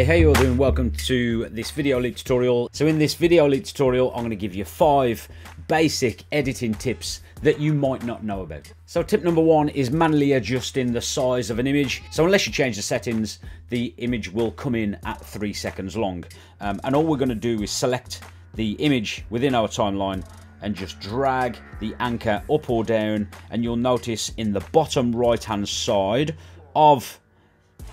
Hey, how you all doing? Welcome to this Videoleap tutorial. So in this Videoleap tutorial, I'm going to give you 5 basic editing tips that you might not know about. So tip number 1 is manually adjusting the size of an image. So unless you change the settings, the image will come in at 3 seconds long. And all we're going to do is select the image within our timeline and just drag the anchor up or down. And you'll notice in the bottom right-hand side of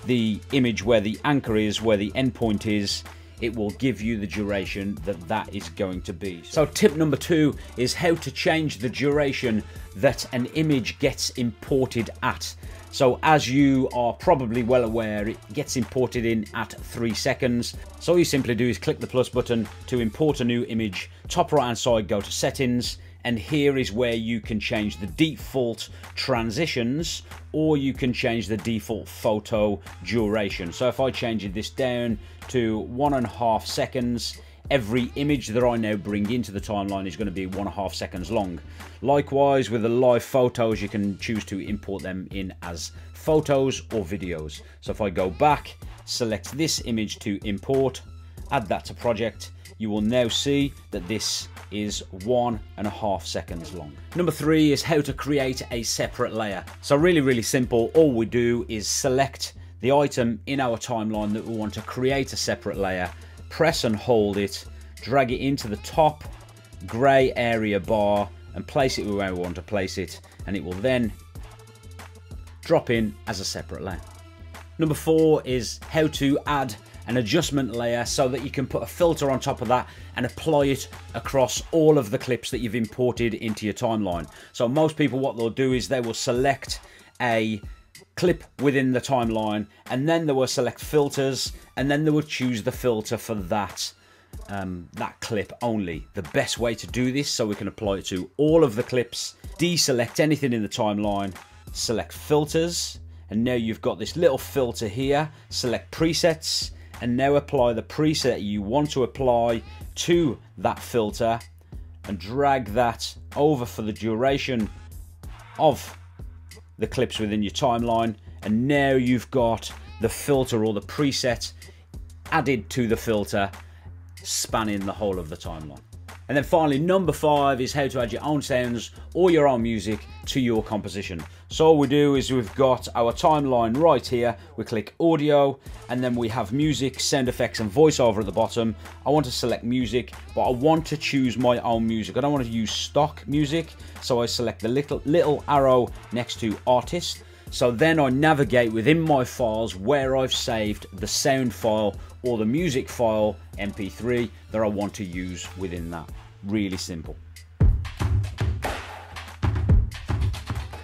the image where the anchor is, where the endpoint is, it will give you the duration that is going to be. So tip number 2 is how to change the duration that an image gets imported at. So as you are probably well aware, it gets imported in at 3 seconds. So all you simply do is click the plus button to import a new image. Top right hand side, go to settings. And here is where you can change the default transitions, or you can change the default photo duration. So if I change this down to 1.5 seconds, every image that I now bring into the timeline is going to be 1.5 seconds long. Likewise, with the live photos, you can choose to import them in as photos or videos. So if I go back, select this image to import, add that to project, you will now see that this is 1.5 seconds long. Number 3 is how to create a separate layer. So really simple. All we do is select the item in our timeline that we want to create a separate layer, press and hold it, drag it into the top gray area bar and place it where we want to place it, and it will then drop in as a separate layer. Number 4 is how to add an adjustment layer so that you can put a filter on top of that and apply it across all of the clips that you've imported into your timeline. So most people, what they'll do is they will select a clip within the timeline, and then they will select filters, and then they will choose the filter for that clip only. The best way to do this, so we can apply it to all of the clips, deselect anything in the timeline, select filters, and now you've got this little filter here. Select presets, and now apply the preset you want to apply to that filter and drag that over for the duration of the clips within your timeline. And now you've got the filter or the preset added to the filter, spanning the whole of the timeline. And then finally, number 5 is how to add your own sounds or your own music to your composition. So all we do is we've got our timeline right here. We click audio, and then we have music, sound effects and voiceover at the bottom. I want to select music, but I want to choose my own music. I don't want to use stock music. So I select the little arrow next to artist. So then I navigate within my files where I've saved the sound file or the music file MP3 that I want to use within that. Really simple.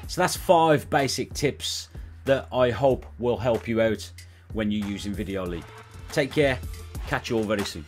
So that's 5 basic tips that I hope will help you out when you're using Videoleap. Take care, catch you all very soon.